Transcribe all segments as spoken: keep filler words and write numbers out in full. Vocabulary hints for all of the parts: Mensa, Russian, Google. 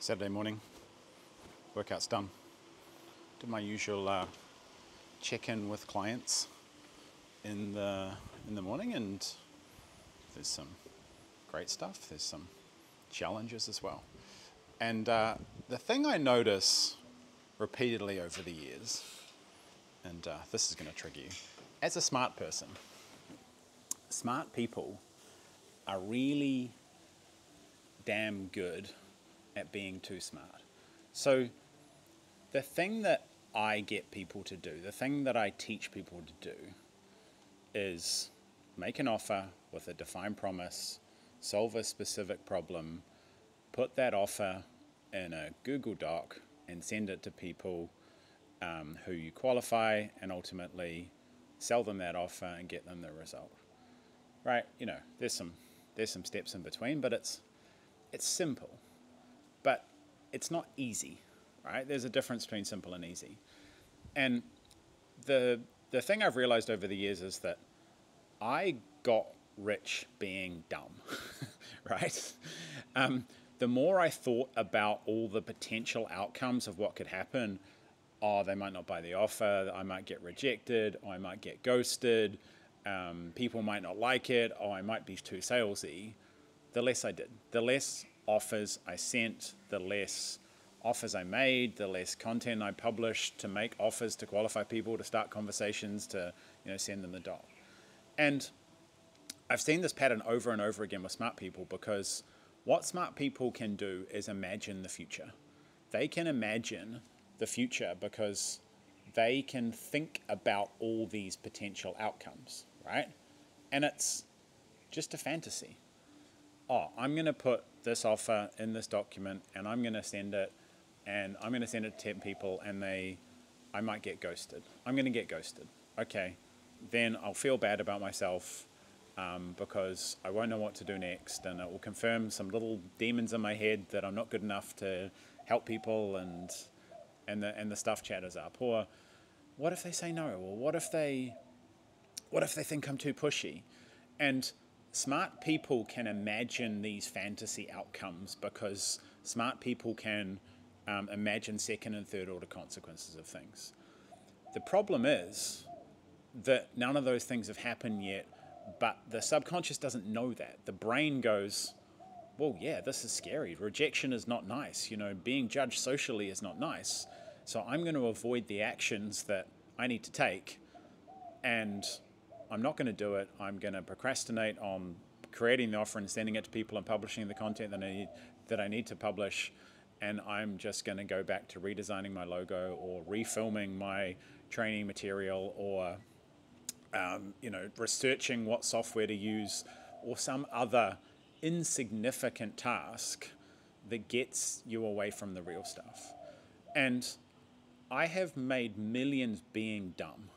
Saturday morning, workout's done. Did my usual uh, check-in with clients in the in the morning, and there's some great stuff. There's some challenges as well. And uh, the thing I notice repeatedly over the years, and uh, this is going to trigger you, as a smart person, smart people are really damn good at being too smart. So the thing that I get people to do, the thing that I teach people to do, is make an offer with a defined promise, solve a specific problem, put that offer in a Google Doc and send it to people um, who you qualify, and ultimately sell them that offer and get them the result. Right? You know, there's some there's some steps in between, but it's it's simple. But it's not easy, right? There's a difference between simple and easy. And the the thing I've realized over the years is that I got rich being dumb, right? Um, the more I thought about all the potential outcomes of what could happen, oh, they might not buy the offer, I might get rejected, or I might get ghosted, um, people might not like it, or I might be too salesy, the less I did, the less offers I sent, the less offers I made, the less content I published to make offers, to qualify people, to start conversations, to you know send them the doc. And I've seen this pattern over and over again with smart people, because what smart people can do is imagine the future. They can imagine the future because they can think about all these potential outcomes, right? And it's just a fantasy. Oh, I'm going to put this offer in this document, and I'm going to send it, and I'm going to send it to ten people, and they, I might get ghosted. I'm going to get ghosted. Okay, then I'll feel bad about myself um, because I won't know what to do next, and it will confirm some little demons in my head that I'm not good enough to help people, and and the and the stuff chatters up. Or what if they say no? Or what if they, what if they think I'm too pushy? And smart people can imagine these fantasy outcomes because smart people can um, imagine second and third order consequences of things. The problem is that none of those things have happened yet, but the subconscious doesn't know that. The brain goes, well, yeah, this is scary. Rejection is not nice. You know, being judged socially is not nice. So I'm going to avoid the actions that I need to take, and I'm not going to do it. I'm going to procrastinate on creating the offer and sending it to people and publishing the content that I need, that I need to publish. And I'm just going to go back to redesigning my logo, or refilming my training material, or um, you know, researching what software to use, or some other insignificant task that gets you away from the real stuff. And I have made millions being dumb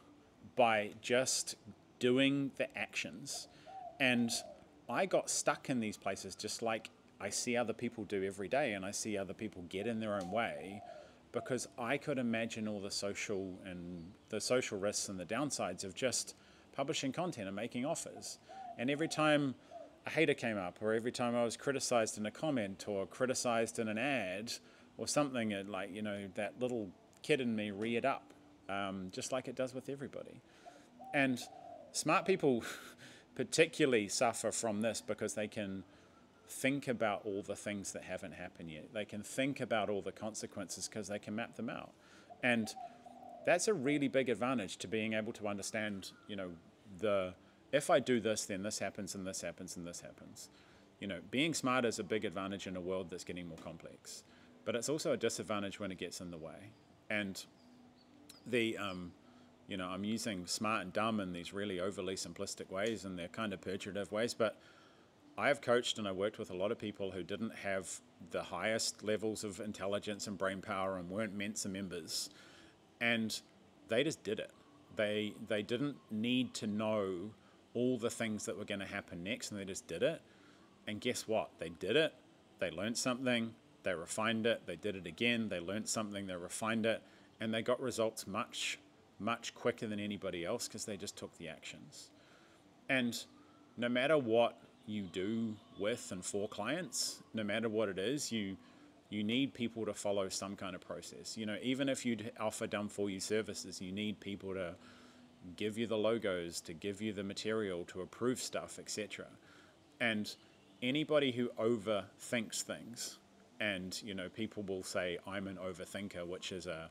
by just doing the actions. And I got stuck in these places, just like I see other people do every day, and I see other people get in their own way, because I could imagine all the social and the social risks and the downsides of just publishing content and making offers. And every time a hater came up, or every time I was criticized in a comment, or criticized in an ad or something, it, like, you know, that little kid in me reared up, um, just like it does with everybody. And smart people particularly suffer from this because they can think about all the things that haven't happened yet. They can think about all the consequences because they can map them out. And that's a really big advantage to being able to understand, you know, the, if I do this, then this happens, and this happens, and this happens. You know, being smart is a big advantage in a world that's getting more complex, but it's also a disadvantage when it gets in the way. And the, um, you know, I'm using smart and dumb in these really overly simplistic ways, and they're kind of pejorative ways, but I have coached and I worked with a lot of people who didn't have the highest levels of intelligence and brain power and weren't Mensa members, and they just did it. They, they didn't need to know all the things that were going to happen next, and they just did it. And guess what? They did it, they learned something, they refined it, they did it again, they learned something, they refined it, and they got results much much quicker than anybody else because they just took the actions. And no matter what you do with and for clients, no matter what it is, you you need people to follow some kind of process. You know, even if you offer done-for-you services, you need people to give you the logos, to give you the material, to approve stuff, et cetera. And anybody who overthinks things, and, you know, people will say, I'm an overthinker, which is a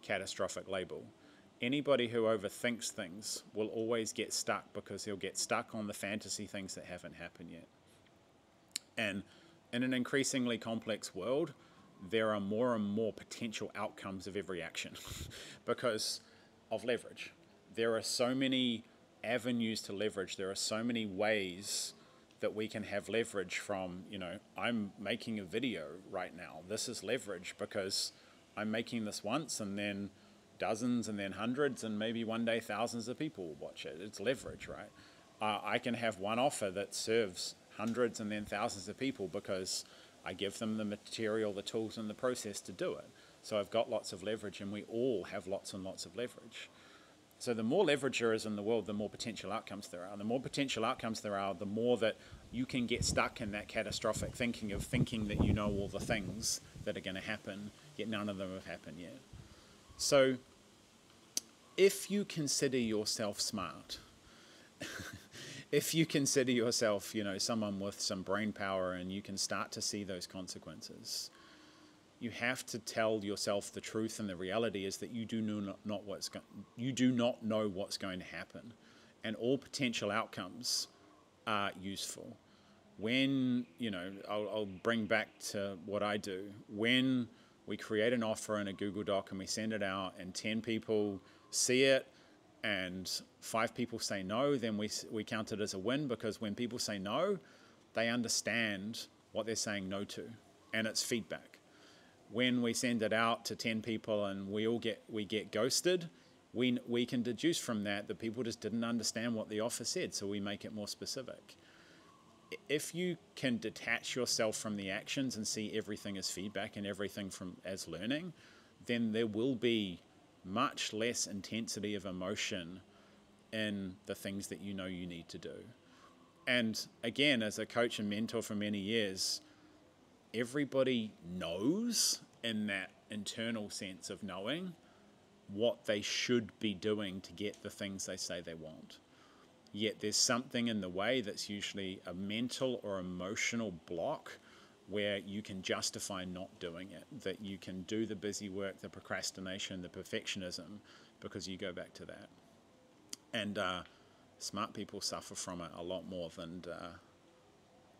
catastrophic label. Anybody who overthinks things will always get stuck, because he'll get stuck on the fantasy things that haven't happened yet. And in an increasingly complex world, there are more and more potential outcomes of every action because of leverage. There are so many avenues to leverage. There are so many ways that we can have leverage from, you know, I'm making a video right now. This is leverage because I'm making this once, and then dozens, and then hundreds, and maybe one day thousands of people will watch it. It's leverage, right? Uh, I can have one offer that serves hundreds and then thousands of people because I give them the material, the tools, and the process to do it. So I've got lots of leverage, and we all have lots and lots of leverage. So the more leverage there is in the world, the more potential outcomes there are. The more potential outcomes there are, the more that you can get stuck in that catastrophic thinking of thinking that you know all the things that are going to happen, yet none of them have happened yet. So if you consider yourself smart, if you consider yourself, you know, someone with some brain power, and you can start to see those consequences, you have to tell yourself the truth, and the reality is that you do not, not what's go- you do not know what's going to happen, and all potential outcomes are useful. When, you know, I'll, I'll bring back to what I do. When we create an offer in a Google Doc and we send it out, and ten people see it and five people say no, then we, we count it as a win, because when people say no, they understand what they're saying no to, and it's feedback. When we send it out to ten people and we all get we get ghosted, we we can deduce from that that people just didn't understand what the offer said, so we make it more specific. If you can detach yourself from the actions and see everything as feedback and everything from as learning, then there will be much less intensity of emotion in the things that you know you need to do. And again, as a coach and mentor for many years, everybody knows, in that internal sense of knowing, what they should be doing to get the things they say they want. Yet there's something in the way that's usually a mental or emotional block where you can justify not doing it, that you can do the busy work, the procrastination, the perfectionism, because you go back to that. And uh, smart people suffer from it a lot more than... Uh,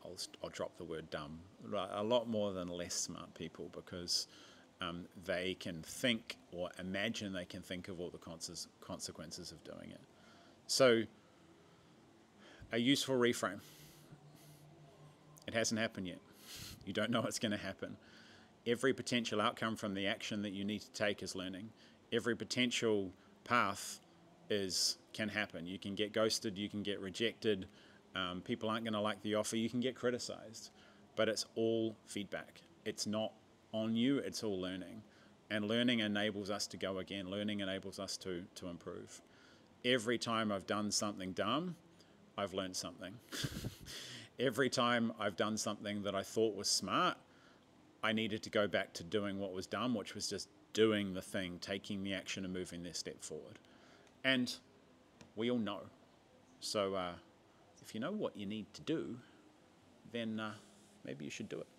I'll, I'll drop the word dumb, a lot more than less smart people, because um, they can think or imagine they can think of all the cons consequences of doing it. So a useful reframe: it hasn't happened yet. You don't know what's going to happen. Every potential outcome from the action that you need to take is learning. Every potential path is can happen. You can get ghosted, you can get rejected, Um, people aren't going to like the offer, you can get criticized, but it's all feedback. It's not on you, it's all learning. And learning enables us to go again. Learning enables us to, to improve. Every time I've done something dumb, I've learned something. Every time I've done something that I thought was smart, I needed to go back to doing what was dumb, which was just doing the thing, taking the action and moving this step forward. And we all know. So, uh, if you know what you need to do, then uh, maybe you should do it.